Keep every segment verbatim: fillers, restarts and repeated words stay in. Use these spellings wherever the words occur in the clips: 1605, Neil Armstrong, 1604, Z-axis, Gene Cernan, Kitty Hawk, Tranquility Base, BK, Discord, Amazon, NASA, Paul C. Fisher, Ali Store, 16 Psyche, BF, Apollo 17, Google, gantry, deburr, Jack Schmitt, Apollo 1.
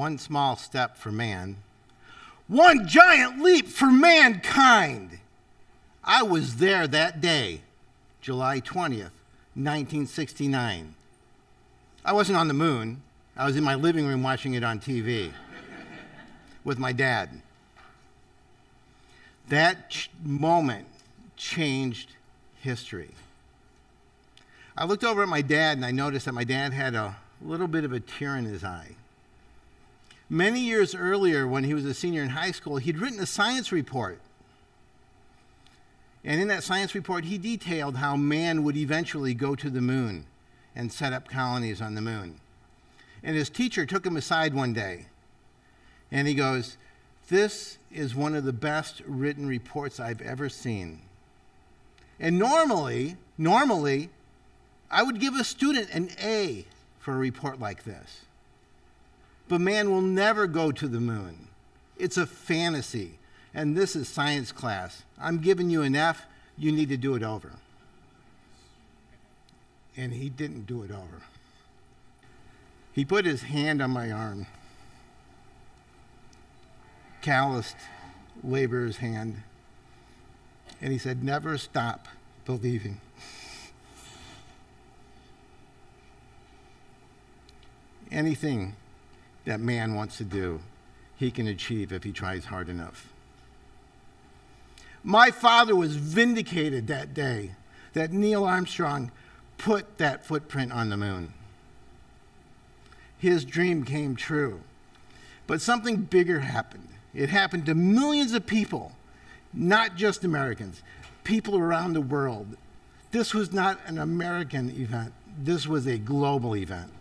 One small step for man, one giant leap for mankind. I was there that day, July twentieth, nineteen sixty-nine. I wasn't on the moon. I was in my living room watching it on T V with my dad. That ch- moment changed history. I looked over at my dad and I noticed that my dad had a little bit of a tear in his eye. Many years earlier, when he was a senior in high school, he'd written a science report. And in that science report, he detailed how man would eventually go to the moon and set up colonies on the moon. And his teacher took him aside one day, and he goes, "This is one of the best written reports I've ever seen." And normally, normally, I would give a student an A for a report like this. But man will never go to the moon. It's a fantasy, and this is science class. I'm giving you an F, you need to do it over. And he didn't do it over. He put his hand on my arm. Calloused laborer's hand. And he said, "Never stop believing." Anything that man wants to do, he can achieve if he tries hard enough. My father was vindicated that day that Neil Armstrong put that footprint on the moon. His dream came true. But something bigger happened. It happened to millions of people, not just Americans, people around the world. This was not an American event. This was a global event.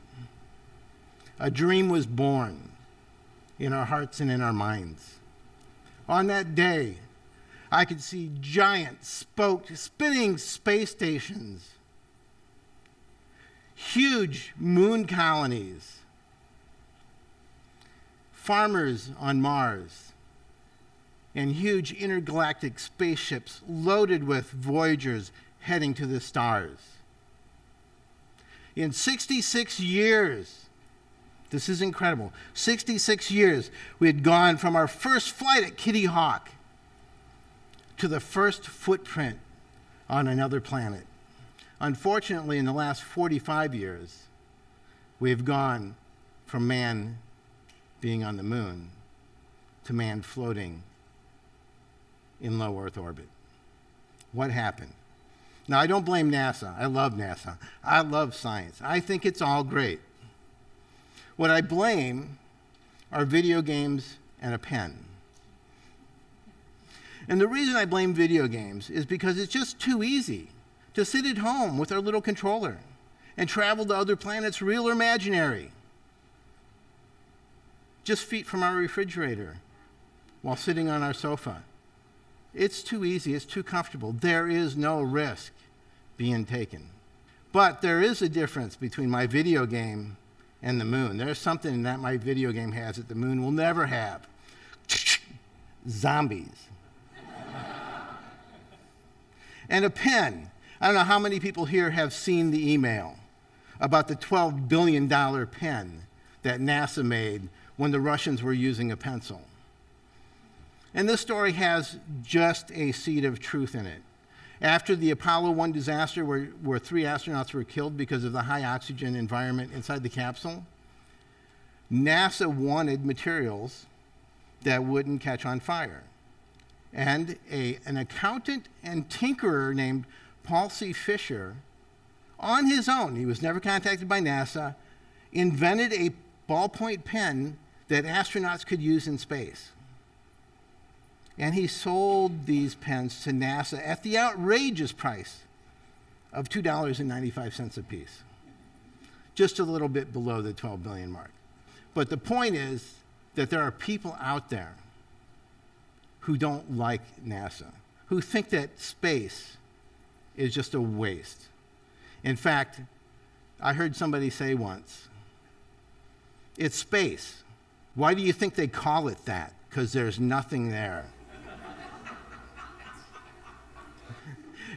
A dream was born in our hearts and in our minds. On that day, I could see giant, spoke, spinning space stations, huge moon colonies, farmers on Mars, and huge intergalactic spaceships loaded with Voyagers heading to the stars. In sixty-six years, this is incredible. sixty-six years, we had gone from our first flight at Kitty Hawk to the first footprint on another planet. Unfortunately, in the last forty-five years, we've gone from man being on the moon to man floating in low Earth orbit. What happened? Now, I don't blame NASA. I love NASA. I love science. I think it's all great. What I blame are video games and a pen. And the reason I blame video games is because it's just too easy to sit at home with our little controller and travel to other planets, real or imaginary, just feet from our refrigerator while sitting on our sofa. It's too easy, it's too comfortable. There is no risk being taken. But there is a difference between my video game and the moon. There's something that my video game has that the moon will never have. Zombies. And a pen. I don't know how many people here have seen the email about the twelve billion dollar pen that NASA made when the Russians were using a pencil. And this story has just a seed of truth in it. After the Apollo one disaster, where, where three astronauts were killed because of the high oxygen environment inside the capsule, NASA wanted materials that wouldn't catch on fire. And a, an accountant and tinkerer named Paul C. Fisher, on his own, he was never contacted by NASA, invented a ballpoint pen that astronauts could use in space. And he sold these pens to NASA at the outrageous price of two dollars and ninety-five cents a piece, just a little bit below the twelve billion mark. But the point is that there are people out there who don't like NASA, who think that space is just a waste. In fact, I heard somebody say once, "It's space. Why do you think they call it that? Because there's nothing there."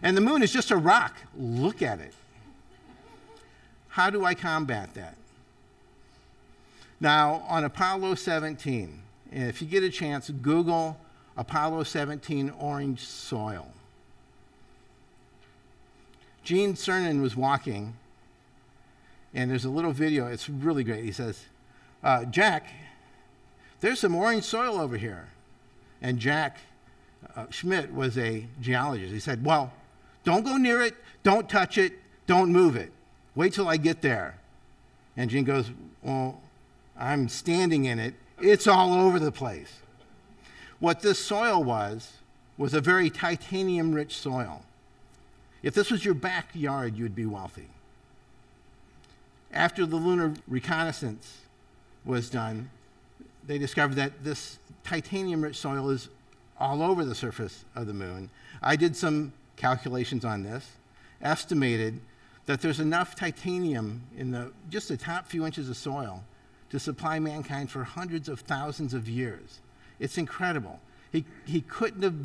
And the moon is just a rock. Look at it. How do I combat that? Now, on Apollo seventeen, if you get a chance, Google Apollo seventeen orange soil. Gene Cernan was walking, and there's a little video. It's really great. He says, uh, Jack, there's some orange soil over here. And Jack uh, Schmitt was a geologist. He said, well, don't go near it. Don't touch it. Don't move it. Wait till I get there. And Gene goes, well, I'm standing in it. It's all over the place. What this soil was, was a very titanium-rich soil. If this was your backyard, you'd be wealthy. After the lunar reconnaissance was done, they discovered that this titanium-rich soil is all over the surface of the moon. I did some calculations on this, estimated that there's enough titanium in the, just the top few inches of soil to supply mankind for hundreds of thousands of years. It's incredible. He, he couldn't have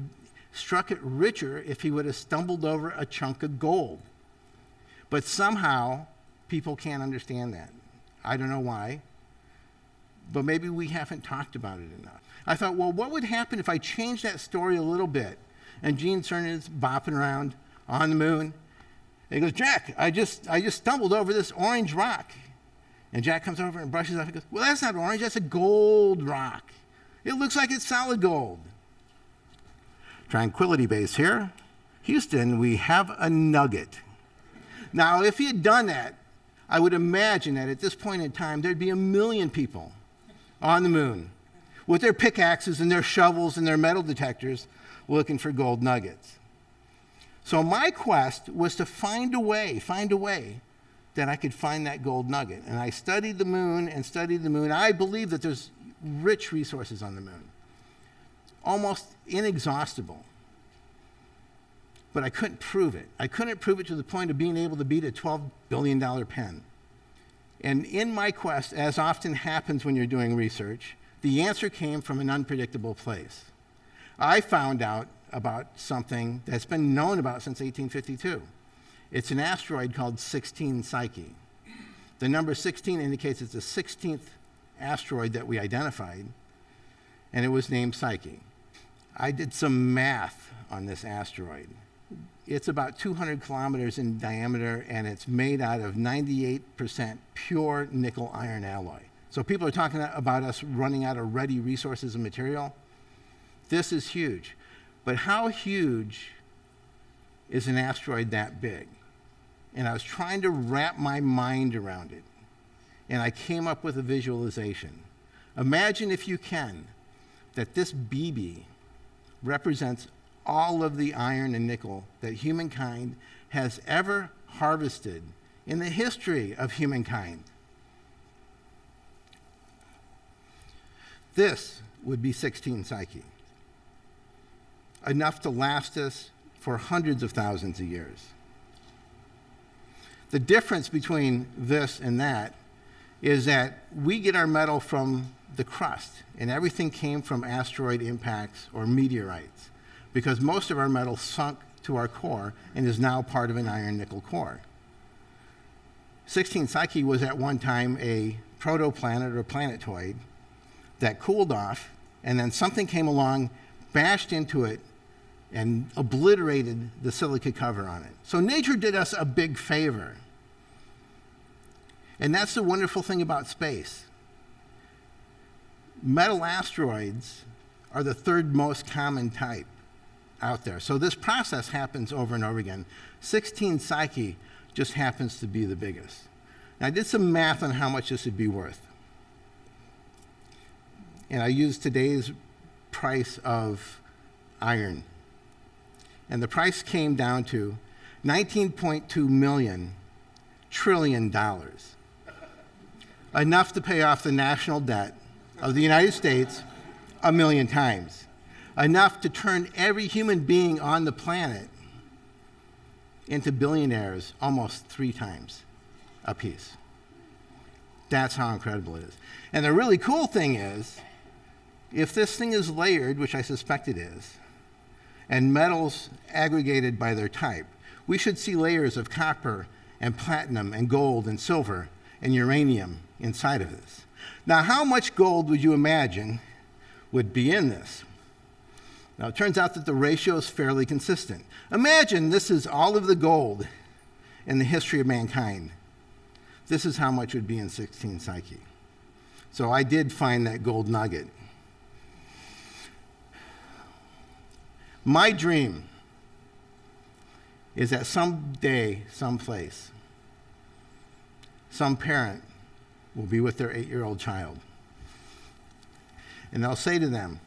struck it richer if he would have stumbled over a chunk of gold. But somehow, people can't understand that. I don't know why, but maybe we haven't talked about it enough. I thought, well, what would happen if I changed that story a little bit? And Gene Cernan is bopping around on the moon. And he goes, Jack, I just, I just stumbled over this orange rock. And Jack comes over and brushes off and goes, well, that's not orange, that's a gold rock. It looks like it's solid gold. Tranquility Base here. Houston, we have a nugget. Now, if he had done that, I would imagine that at this point in time, there'd be a million people on the moon with their pickaxes and their shovels and their metal detectors looking for gold nuggets. So my quest was to find a way, find a way that I could find that gold nugget. And I studied the moon and studied the moon. I believe that there's rich resources on the moon, almost inexhaustible. But I couldn't prove it. I couldn't prove it to the point of being able to beat a twelve billion dollar pen. And in my quest, as often happens when you're doing research, the answer came from an unpredictable place. I found out about something that's been known about since eighteen fifty-two. It's an asteroid called sixteen Psyche. The number sixteen indicates it's the sixteenth asteroid that we identified, and it was named Psyche. I did some math on this asteroid. It's about two hundred kilometers in diameter, and it's made out of ninety-eight percent pure nickel iron alloy. So people are talking about us running out of ready resources and material. This is huge. But how huge is an asteroid that big? And I was trying to wrap my mind around it. And I came up with a visualization. Imagine, if you can, that this B B represents all of the iron and nickel that humankind has ever harvested in the history of humankind. This would be sixteen Psyche, enough to last us for hundreds of thousands of years. The difference between this and that is that we get our metal from the crust, and everything came from asteroid impacts or meteorites, because most of our metal sunk to our core and is now part of an iron-nickel core. sixteen Psyche was at one time a protoplanet or planetoid that cooled off, and then something came along, bashed into it, and obliterated the silica cover on it. So nature did us a big favor. And that's the wonderful thing about space. Metal asteroids are the third most common type out there. So this process happens over and over again. sixteen Psyche just happens to be the biggest. Now, I did some math on how much this would be worth. And I used today's price of iron. And the price came down to nineteen point two million trillion dollars, enough to pay off the national debt of the United States a million times. Enough to turn every human being on the planet into billionaires almost three times apiece. That's how incredible it is. And the really cool thing is, if this thing is layered, which I suspect it is, and metals aggregated by their type, we should see layers of copper and platinum and gold and silver and uranium inside of this. Now, how much gold would you imagine would be in this? Now, it turns out that the ratio is fairly consistent. Imagine this is all of the gold in the history of mankind. This is how much would be in sixteen Psyche. So I did find that gold nugget. My dream is that someday, someplace, some parent will be with their eight-year-old child. And they'll say to them,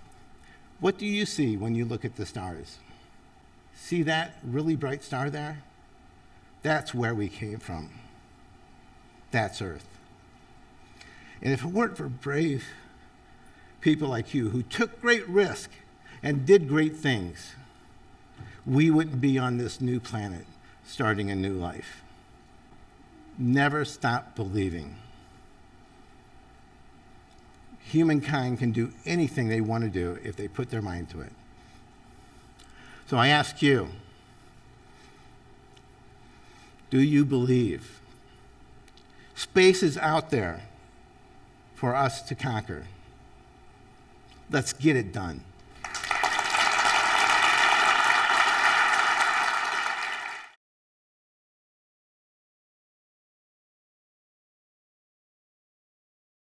what do you see when you look at the stars? See that really bright star there? That's where we came from. That's Earth. And if it weren't for brave people like you who took great risk and did great things, we wouldn't be on this new planet starting a new life. Never stop believing. Humankind can do anything they want to do if they put their mind to it. So I ask you, do you believe? Space is out there for us to conquer. Let's get it done.